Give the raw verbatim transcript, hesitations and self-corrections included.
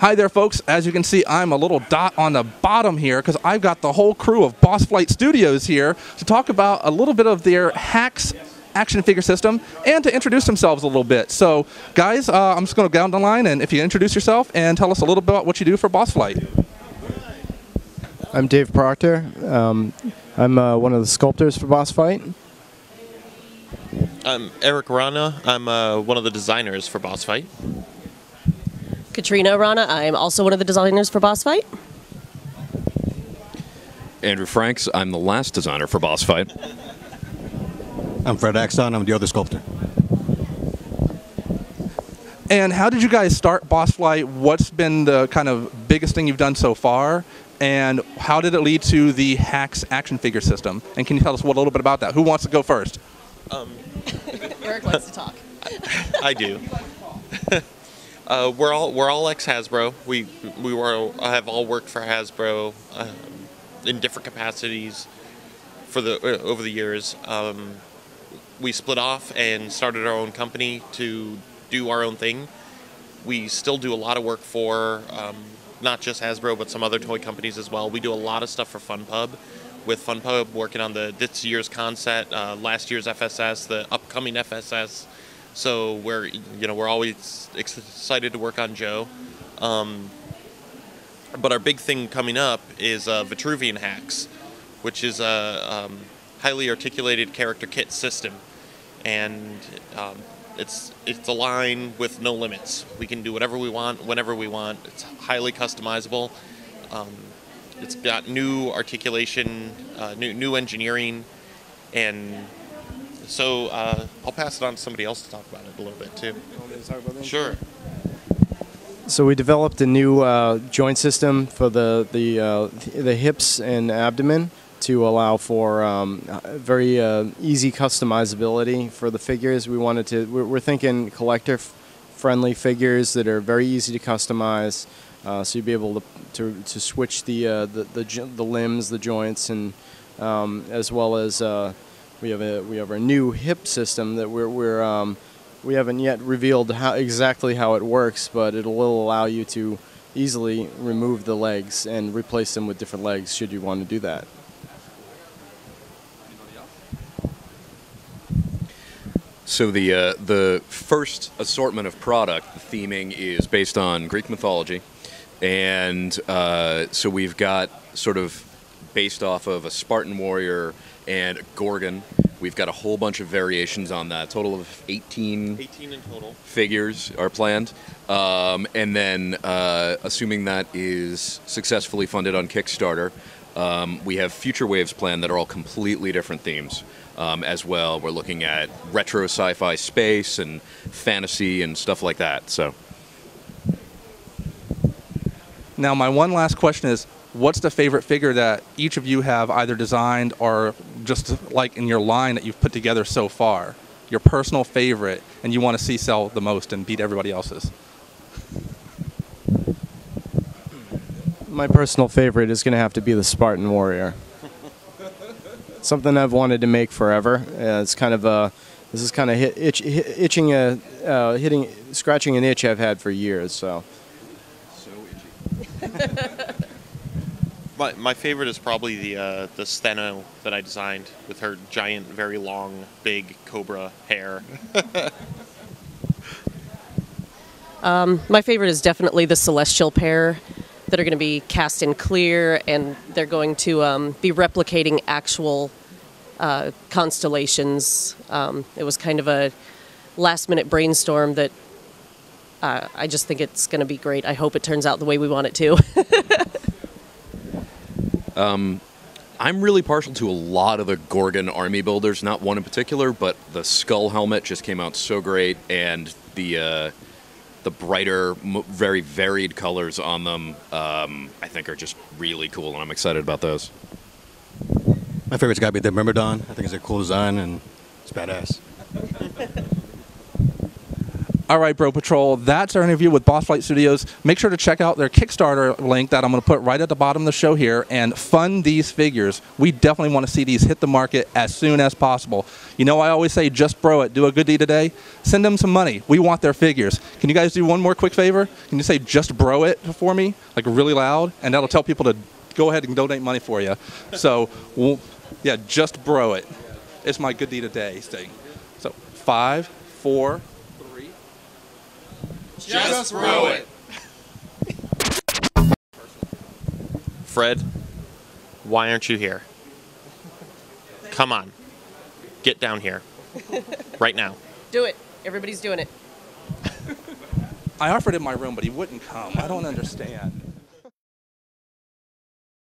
Hi there, folks. As you can see, I'm a little dot on the bottom here because I've got the whole crew of Boss Fight Studios here to talk about a little bit of their H A C K S action figure system and to introduce themselves a little bit. So, guys, uh, I'm just going to go down the line, and if you introduce yourself and tell us a little bit about what you do for Boss Fight. I'm Dave Proctor. Um, I'm uh, one of the sculptors for Boss Fight. I'm Eric Rana. I'm uh, one of the designers for Boss Fight. Katrina Rana, I'm also one of the designers for Boss Fight. Andrew Franks, I'm the last designer for Boss Fight. I'm Fred Axon, I'm the other sculptor. And how did you guys start Boss Fight? What's been the kind of biggest thing you've done so far? And how did it lead to the H A C K S action figure system? And can you tell us what, a little bit about that? Who wants to go first? Um. Eric wants to talk. I, I do. Uh, we're all we're all ex Hasbro. We we were have all worked for Hasbro um, in different capacities for the uh, over the years. Um, we split off and started our own company to do our own thing. We still do a lot of work for um, not just Hasbro but some other toy companies as well. We do a lot of stuff for FunPub, with FunPub working on the this year's concept, uh, last year's F S S, the upcoming F S S. So we're, you know, we're always excited to work on Joe. Um, but our big thing coming up is uh, Vitruvian Hacks, which is a um, highly articulated character kit system. And um, it's, it's a line with no limits. We can do whatever we want, whenever we want. It's highly customizable. Um, it's got new articulation, uh, new, new engineering, and... So uh, I'll pass it on to somebody else to talk about it a little bit too. Sure. So we developed a new uh, joint system for the the uh, the hips and abdomen to allow for um, very uh, easy customizability for the figures. We wanted to. We're thinking collector friendly figures that are very easy to customize. Uh, so you'd be able to to, to switch the, uh, the the the limbs, the joints, and um, as well as. Uh, We have a we have our new hip system that we're we're um, we haven't yet revealed how exactly how it works, but it will allow you to easily remove the legs and replace them with different legs should you want to do that. So the uh, the first assortment of product, the theming is based on Greek mythology, and uh, so we've got sort of based off of a Spartan warrior and Gorgon. We've got a whole bunch of variations on that. Total of eighteen, eighteen in total figures are planned. Um, and then, uh, assuming that is successfully funded on Kickstarter, um, we have future waves planned that are all completely different themes um, as well. We're looking at retro sci-fi space and fantasy and stuff like that. So, now my one last question is, what's the favorite figure that each of you have either designed or just like in your line that you've put together so far? Your personal favorite and you want to see sell the most and beat everybody else's? My personal favorite is going to have to be the Spartan Warrior. Something I've wanted to make forever. Uh, it's kind of a, this is kind of hit, itch, hit, itching a, uh, hitting, scratching an itch I've had for years, so. So itchy. My, my favorite is probably the uh, the Steno that I designed with her giant, very long, big cobra hair. um, my favorite is definitely the Celestial pair that are going to be cast in clear, and they're going to um, be replicating actual uh, constellations. Um, it was kind of a last-minute brainstorm that uh, I just think it's going to be great. I hope it turns out the way we want it to. Um, I'm really partial to a lot of the Gorgon army builders, not one in particular, but the skull helmet just came out so great, and the uh, the brighter, m very varied colors on them, um, I think are just really cool, and I'm excited about those. My favorite's got to be the Myrmidon. I think it's a cool design, and it's badass. All right, Bro Patrol, that's our interview with Boss Fight Studios. Make sure to check out their Kickstarter link that I'm going to put right at the bottom of the show here and fund these figures. We definitely want to see these hit the market as soon as possible. You know, I always say just bro it. Do a good deed today. Send them some money. We want their figures. Can you guys do one more quick favor? Can you say just bro it for me, like really loud? And that'll tell people to go ahead and donate money for you. So, we'll, yeah, just bro it. It's my good deed today thing. So, five, four, three. Just bro it. Fred, why aren't you here? Come on. Get down here. Right now. Do it. Everybody's doing it. I offered him my room, but he wouldn't come. I don't understand.